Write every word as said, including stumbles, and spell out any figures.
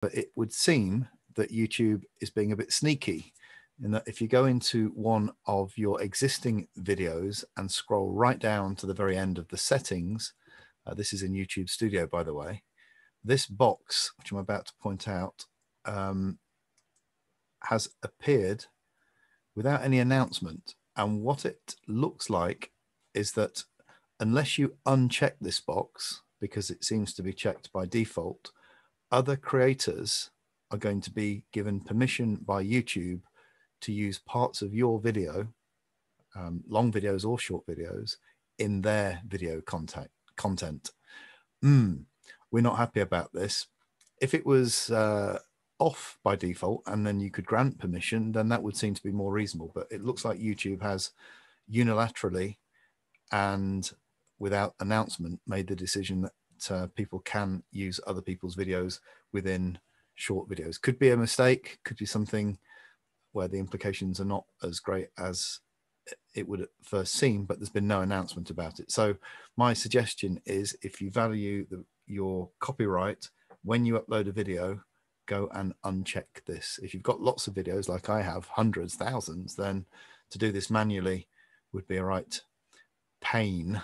But it would seem that YouTube is being a bit sneaky in that if you go into one of your existing videos and scroll right down to the very end of the settings, uh, this is in YouTube Studio, by the way, this box, which I'm about to point out, um, has appeared without any announcement. And what it looks like is that unless you uncheck this box, because it seems to be checked by default, other creators are going to be given permission by YouTube to use parts of your video, um, long videos or short videos, in their video content. content. Mm, we're not happy about this. If it was uh, off by default and then you could grant permission, then that would seem to be more reasonable. But it looks like YouTube has unilaterally and without announcement made the decision that Uh, people can use other people's videos within short videos. Could be a mistake, could be something where the implications are not as great as it would at first seem, but there's been no announcement about it. So my suggestion is, if you value the, your copyright, when you upload a video, go and uncheck this. If you've got lots of videos like I have, hundreds, thousands, then to do this manually would be a right pain.